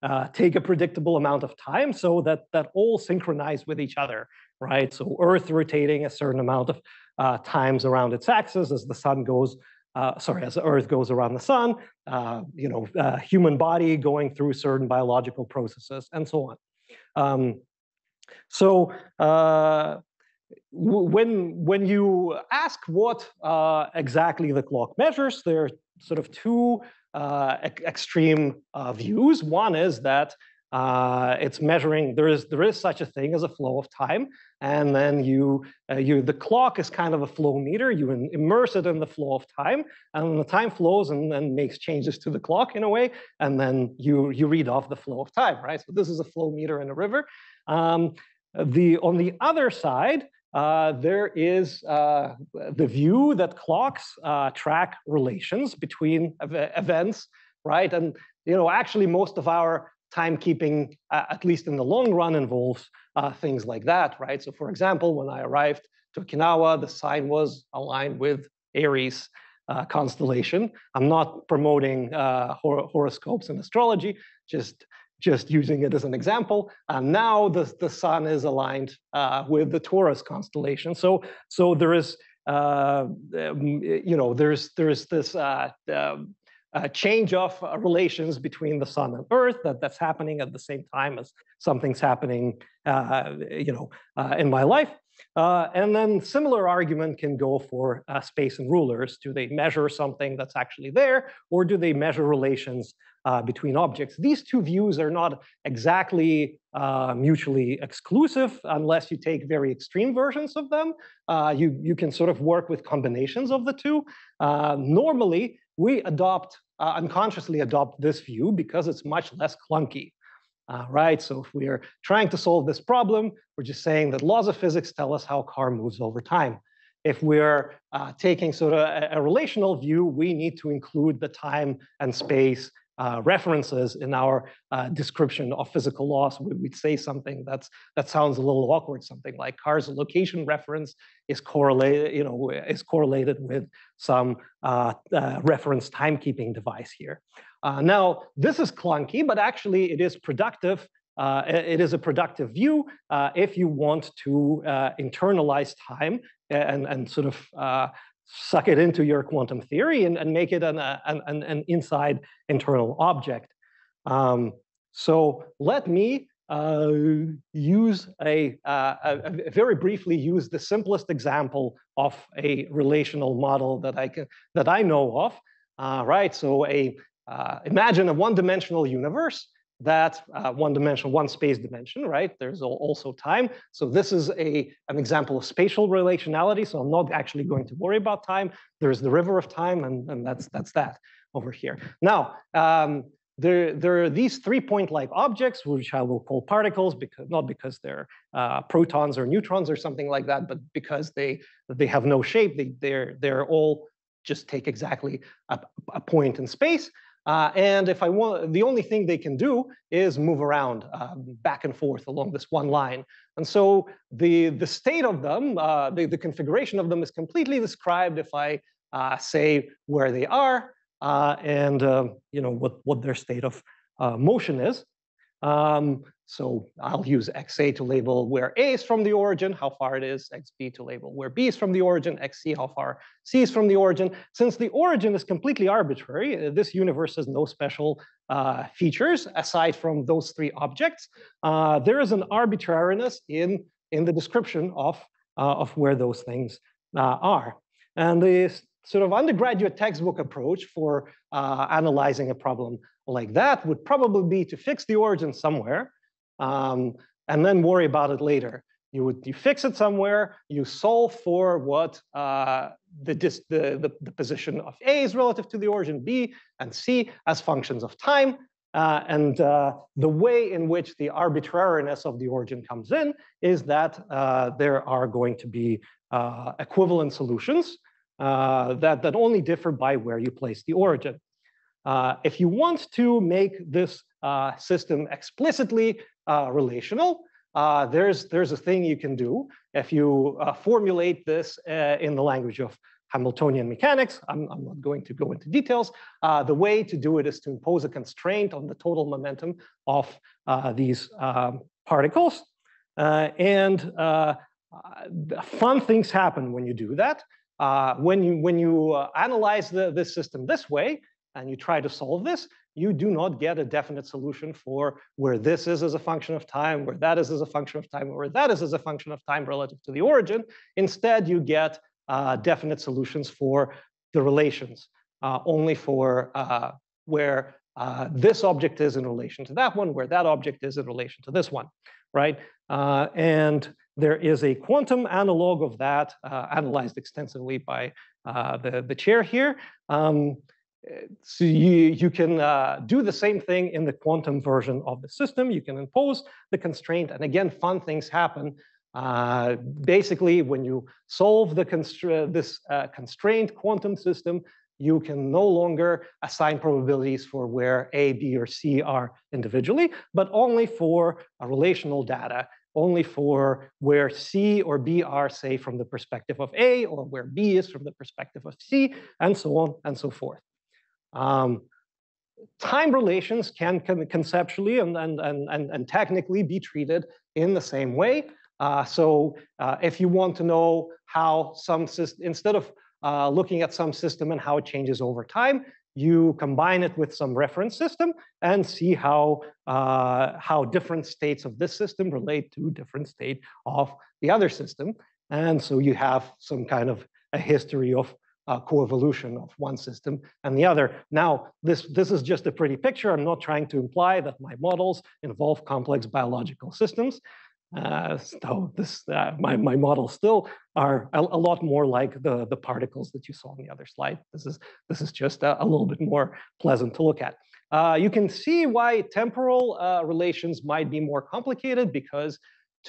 uh, take a predictable amount of time so that, that all synchronize with each other, right? So Earth rotating a certain amount of uh, times around its axis as the sun goes, uh, sorry, as the Earth goes around the sun, uh, you know, uh, human body going through certain biological processes and so on. Um, so, uh, When, when you ask what uh, exactly the clock measures, there are sort of two uh, e- extreme uh, views. One is that uh, it's measuring, there is, there is such a thing as a flow of time. And then you, uh, you, the clock is kind of a flow meter. You immerse it in the flow of time, and the time flows and, and makes changes to the clock in a way. And then you, you read off the flow of time, right? So this is a flow meter in a river. Um, the, on the other side, Uh, there is uh, the view that clocks uh, track relations between ev- events, right? And, you know, actually most of our timekeeping, uh, at least in the long run, involves uh, things like that, right? So for example, when I arrived to Okinawa, the sign was aligned with Aries uh, constellation. I'm not promoting uh, hor- horoscopes and astrology, just just using it as an example. And now the, the sun is aligned uh, with the Taurus constellation. So, so there is, uh, you know, there's, there's this uh, uh, change of relations between the sun and Earth that, that's happening at the same time as something's happening, uh, you know, uh, in my life. Uh, and then similar argument can go for uh, space and rulers. Do they measure something that's actually there, or do they measure relations Uh, between objects? These two views are not exactly uh, mutually exclusive unless you take very extreme versions of them. Uh, you, you can sort of work with combinations of the two. Uh, normally, we adopt, uh, unconsciously adopt this view because it's much less clunky, uh, right? So if we're trying to solve this problem, we're just saying that laws of physics tell us how a car moves over time. If we're uh, taking sort of a, a relational view, we need to include the time and space Uh, references in our uh, description of physical laws. We, we'd say something that's that sounds a little awkward, something like car's location reference is correlated, you know, is correlated with some uh, uh, reference timekeeping device here. Uh, now, this is clunky, but actually it is productive. Uh, it is a productive view uh, if you want to uh, internalize time and and sort of Uh, suck it into your quantum theory and, and make it an, an, an, an inside internal object. Um, so let me uh, use a, uh, a, a very briefly use the simplest example of a relational model that I can that I know of. Uh, right. So a uh, imagine a one-dimensional universe. That uh, one dimension, one space dimension, right? There's also time. So this is a, an example of spatial relationality. So I'm not actually going to worry about time. There's the river of time, and, and that's, that's that over here. Now, um, there, there are these three-point-like objects, which I will call particles, because not because they're uh, protons or neutrons or something like that, but because they, they have no shape. They, they're, they're all just take exactly a, a point in space. Uh, and if I want, the only thing they can do is move around uh, back and forth along this one line. And so the, the state of them, uh, the, the configuration of them is completely described if I uh, say where they are uh, and uh, you know what, what their state of uh, motion is. Um, so I'll use X A to label where A is from the origin, how far it is, X B to label where B is from the origin, X C how far C is from the origin. Since the origin is completely arbitrary, this universe has no special uh, features aside from those three objects. Uh, there is an arbitrariness in, in the description of, uh, of where those things uh, are. And the sort of undergraduate textbook approach for uh, analyzing a problem like that would probably be to fix the origin somewhere um, and then worry about it later. You would you fix it somewhere. You solve for what uh, the, dis, the, the the position of A is relative to the origin B and C as functions of time, uh, and uh, the way in which the arbitrariness of the origin comes in is that uh, there are going to be uh, equivalent solutions uh, that that only differ by where you place the origin. Uh, if you want to make this uh, system explicitly uh, relational, Uh, there's, there's a thing you can do. If you uh, formulate this uh, in the language of Hamiltonian mechanics, I'm, I'm not going to go into details. Uh, the way to do it is to impose a constraint on the total momentum of uh, these um, particles. Uh, and uh, fun things happen when you do that. Uh, when you, when you uh, analyze the, this system this way, and you try to solve this, you do not get a definite solution for where this is as a function of time, where that is as a function of time, or where that is as a function of time relative to the origin. Instead, you get uh, definite solutions for the relations, uh, only for uh, where uh, this object is in relation to that one, where that object is in relation to this one, right? Uh, and there is a quantum analog of that, uh, analyzed extensively by uh, the, the chair here. Um, So you, you can uh, do the same thing in the quantum version of the system. You can impose the constraint. And again, fun things happen. Uh, basically, when you solve the constra this uh, constrained quantum system, you can no longer assign probabilities for where A, B, or C are individually, but only for a relational data, only for where C or B are, say, from the perspective of A, or where B is from the perspective of C, and so on and so forth. Um, time relations can, can conceptually and, and, and, and technically be treated in the same way. Uh, so uh, if you want to know how some system, instead of uh, looking at some system and how it changes over time, you combine it with some reference system and see how, uh, how different states of this system relate to different state of the other system. And so you have some kind of a history of Uh, coevolution of one system and the other. Now, this, this is just a pretty picture. I'm not trying to imply that my models involve complex biological systems. Uh, so this, uh, my, my models still are a, a lot more like the, the particles that you saw on the other slide. This is, this is just a, a little bit more pleasant to look at. Uh, you can see why temporal uh, relations might be more complicated, because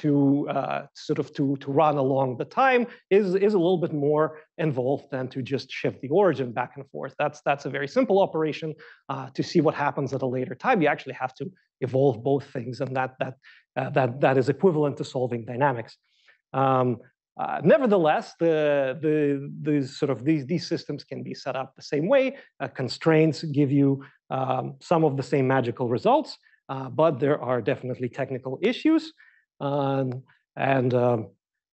to uh, sort of to, to run along the time is, is a little bit more involved than to just shift the origin back and forth. That's, that's a very simple operation. Uh, to see what happens at a later time, you actually have to evolve both things, and that, that, uh, that, that is equivalent to solving dynamics. Um, uh, nevertheless, the, the, the sort of these, these systems can be set up the same way. Uh, constraints give you um, some of the same magical results, uh, but there are definitely technical issues. Um, and, um,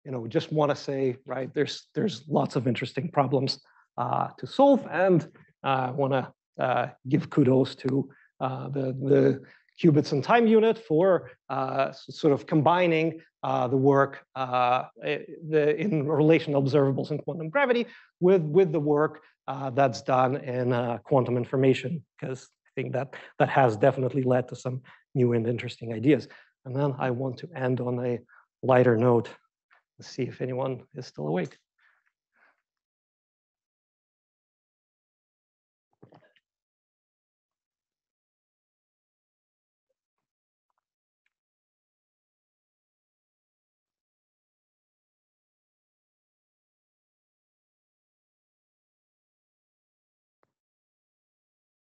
you know, just want to say, right, there's, there's lots of interesting problems uh, to solve, and I uh, want to uh, give kudos to uh, the, the qubits and time unit for uh, sort of combining uh, the work uh, the, in relational observables in quantum gravity with, with the work uh, that's done in uh, quantum information, because I think that that has definitely led to some new and interesting ideas. And then I want to end on a lighter note. Let's see if anyone is still awake.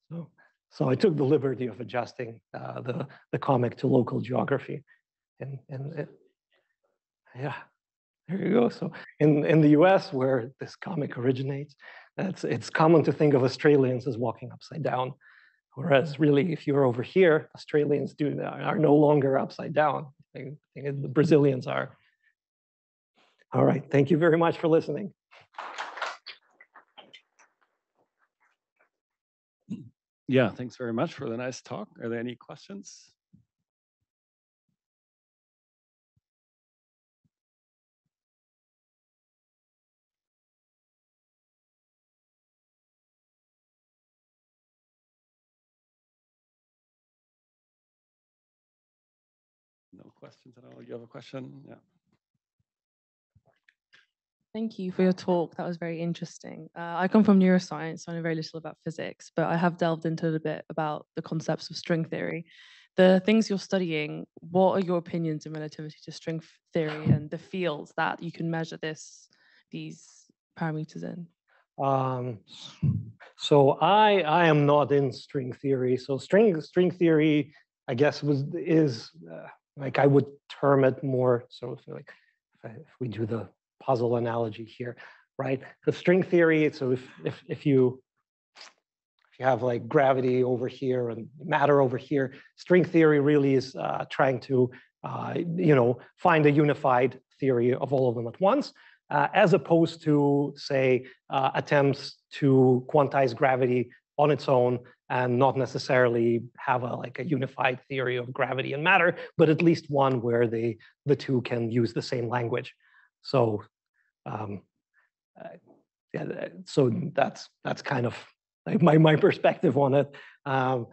So. So I took the liberty of adjusting uh, the, the comic to local geography. And, and it, yeah, there you go. So in, in the U S, where this comic originates, it's, it's common to think of Australians as walking upside down. Whereas really, if you're over here, Australians do, are no longer upside down. I think the Brazilians are. All right, thank you very much for listening. Yeah, thanks very much for the nice talk. Are there any questions? No questions at all. You have a question? Yeah. Thank you for your talk. That was very interesting. Uh, I come from neuroscience, so I know very little about physics, but I have delved into it a bit about the concepts of string theory. The things you're studying, what are your opinions in relativity to string theory and the fields that you can measure this, these parameters in? Um, so I I am not in string theory. So string string theory, I guess, was is uh, like I would term it more. So if, like if, I, if we do the puzzle analogy here, right? Because string theory. So if if if you if you have like gravity over here and matter over here, string theory really is uh, trying to uh, you know find a unified theory of all of them at once. Uh, as opposed to, say, uh, attempts to quantize gravity on its own and not necessarily have a, like a unified theory of gravity and matter, but at least one where they, the two can use the same language. So, um, uh, yeah, so that's that's kind of like my my perspective on it. Um,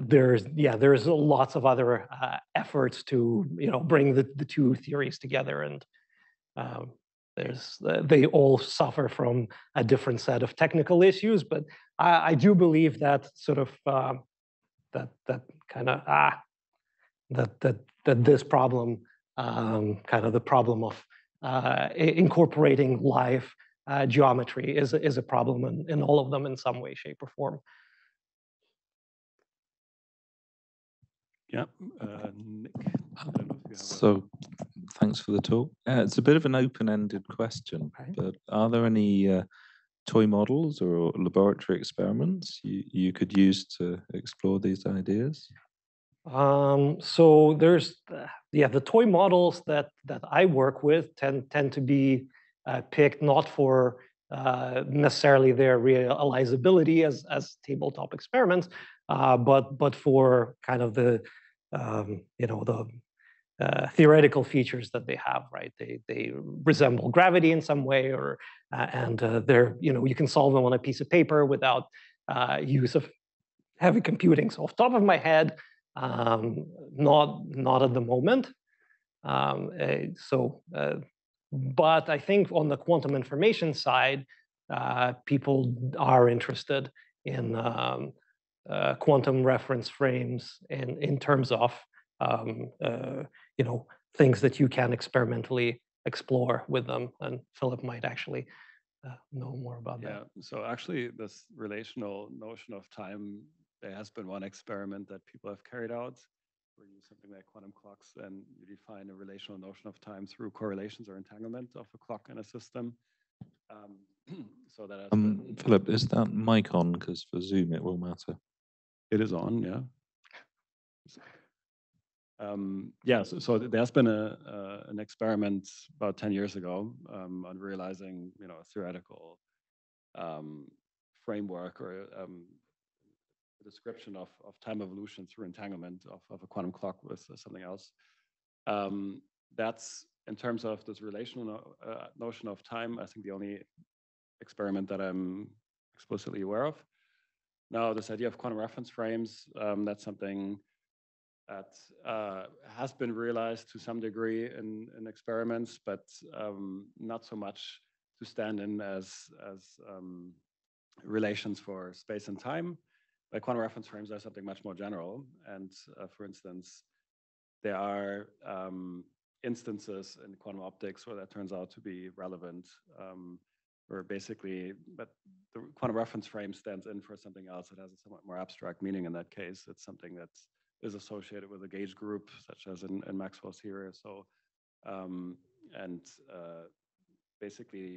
there's yeah, there's lots of other uh, efforts to you know bring the the two theories together and. Um, There's, uh, they all suffer from a different set of technical issues, but I, I do believe that sort of uh, that that kind of ah that that that this problem, um, kind of the problem of uh, incorporating live uh, geometry, is is a problem in, in all of them in some way, shape, or form. Yeah, uh, Nick. I don't know if you have so. A... Thanks for the talk. Uh, it's a bit of an open-ended question, okay. But are there any uh, toy models or laboratory experiments you, you could use to explore these ideas? Um, so there's, uh, yeah, the toy models that that I work with tend tend to be uh, picked not for uh, necessarily their realizability as as tabletop experiments, uh, but but for kind of the um, you know the Uh, theoretical features that they have, right? They they resemble gravity in some way, or uh, and uh, they're you know you can solve them on a piece of paper without uh, use of heavy computing. So off the top of my head, um, not not at the moment. Um, uh, so, uh, but I think on the quantum information side, uh, people are interested in um, uh, quantum reference frames in in terms of um, uh, you know, things that you can experimentally explore with them. And Philip might actually uh, know more about yeah, that. Yeah, so actually this relational notion of time, there has been one experiment that people have carried out where you use something like quantum clocks and you define a relational notion of time through correlations or entanglement of a clock in a system. Um, so that um, been... Philip, is that mic on? Because for Zoom, it will matter. It is on, yeah. So... Um, yeah, so, so there's been a, uh, an experiment about ten years ago um, on realizing, you know, a theoretical um, framework or um, a description of, of time evolution through entanglement of, of a quantum clock with something else. Um, that's, in terms of this relational no, uh, notion of time, I think the only experiment that I'm explicitly aware of. Now, this idea of quantum reference frames, um, that's something that uh, has been realized to some degree in, in experiments, but um, not so much to stand in as, as um, relations for space and time. But quantum reference frames are something much more general. And uh, for instance, there are um, instances in quantum optics where that turns out to be relevant, um, where basically, but the quantum reference frame stands in for something else that has a somewhat more abstract meaning in that case. It's something that's is associated with a gauge group, such as in, in Maxwell's theory. So, um, and uh, basically,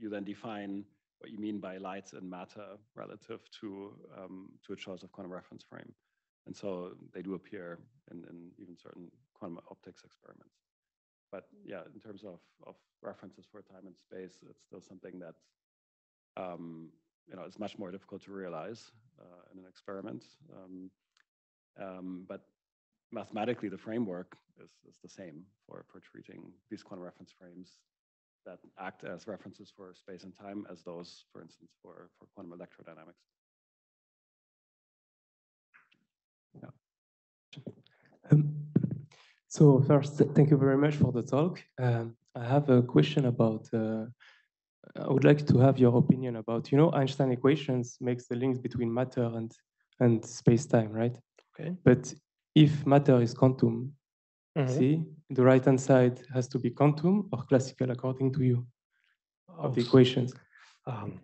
you then define what you mean by lights and matter relative to um, to a choice of quantum reference frame. And so they do appear in, in even certain quantum optics experiments. But yeah, in terms of, of references for time and space, it's still something that um, you know it's much more difficult to realize uh, in an experiment. Um, Um, but mathematically, the framework is, is the same for, for treating these quantum reference frames that act as references for space and time as those, for instance, for, for quantum electrodynamics. Yeah. Um, So first, thank you very much for the talk. Um, I have a question about, uh, I would like to have your opinion about, you know, Einstein equations makes the links between matter and, and space-time, right? Okay. But if matter is quantum, mm-hmm. see, the right-hand side has to be quantum or classical, according to you, of oh, the equations. Um,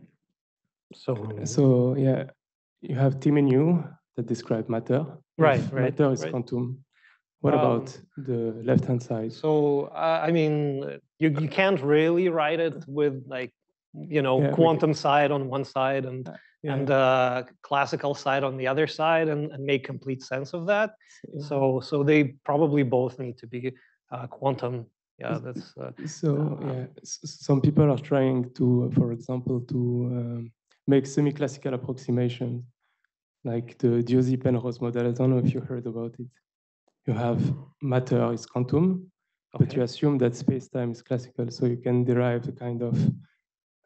so, so, yeah, you have T menu that describe matter. Right, if right. Matter is right. quantum. What about um, the left-hand side? So, uh, I mean, you, you can't really write it with, like, you know, yeah, quantum side on one side and yeah. and uh, classical side on the other side and, and make complete sense of that. Yeah. So, so they probably both need to be uh, quantum. Yeah, that's... Uh, so, uh, yeah, some people are trying to, for example, to um, make semi-classical approximations, like the Diósi-Penrose model. I don't know if you heard about it. You have matter is quantum, okay. but you assume that space-time is classical, so you can derive the kind of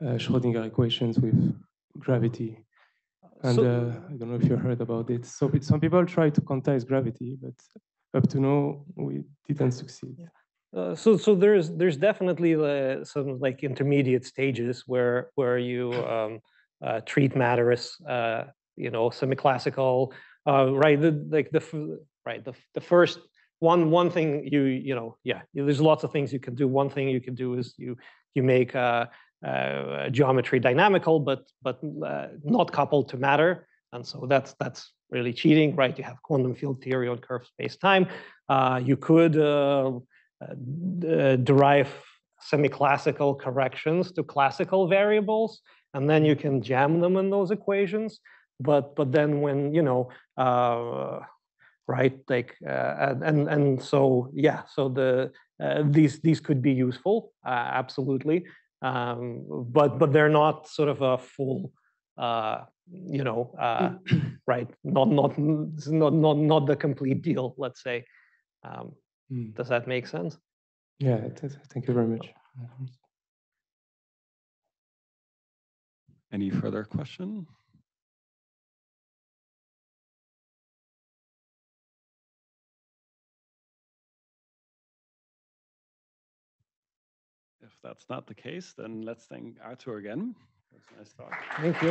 uh, Schrödinger equations with gravity. And so, uh, I don't know if you heard about it. So some people try to quantize gravity, but up to now we didn't succeed. Yeah. Uh, so, so there's there's definitely uh, some like intermediate stages where where you um, uh, treat matter as uh, you know semi-classical, uh, right? The, like the Right. The the first one one thing you you know yeah there's lots of things you can do. One thing you can do is you you make uh, uh, geometry dynamical, but but uh, not coupled to matter, and so that's that's really cheating, right? You have quantum field theory on curved space-time. Uh, you could uh, uh, derive semi-classical corrections to classical variables, and then you can jam them in those equations. But but then when you know. Uh, Right, like, uh, and and so yeah, so the uh, these these could be useful, uh, absolutely, um, but but they're not sort of a full, uh, you know, uh, right, not not not not not the complete deal, let's say. Um, mm. Does that make sense? Yeah, it does. Thank you very much. Any further question? That's not the case, then let's thank Artur again. That's a nice talk. Thank you.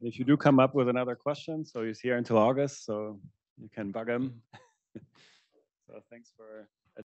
And if you do come up with another question, so he's here until August, so you can bug him. So thanks for